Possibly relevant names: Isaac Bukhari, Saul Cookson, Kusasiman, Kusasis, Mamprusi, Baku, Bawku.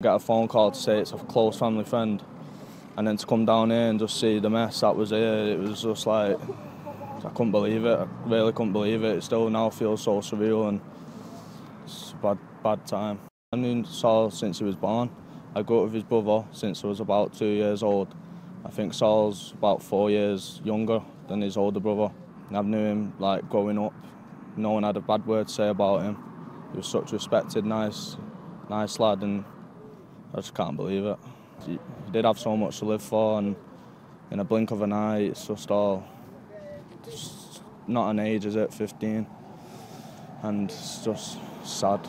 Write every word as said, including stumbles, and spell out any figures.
Got a phone call to say it's a close family friend, and then to come down here and just see the mess that was here, it was just like, I couldn't believe it, I really couldn't believe it. It still now feels so surreal, and it's a bad, bad time. I've known Saul since he was born. I grew up with his brother since I was about two years old. I think Saul's about four years younger than his older brother. And I've known him like growing up. No one had a bad word to say about him. He was such a respected, nice, nice lad, and I just can't believe it. He did have so much to live for, and in a blink of an eye, it's just all, it's not an age, is it, fifteen? And it's just sad.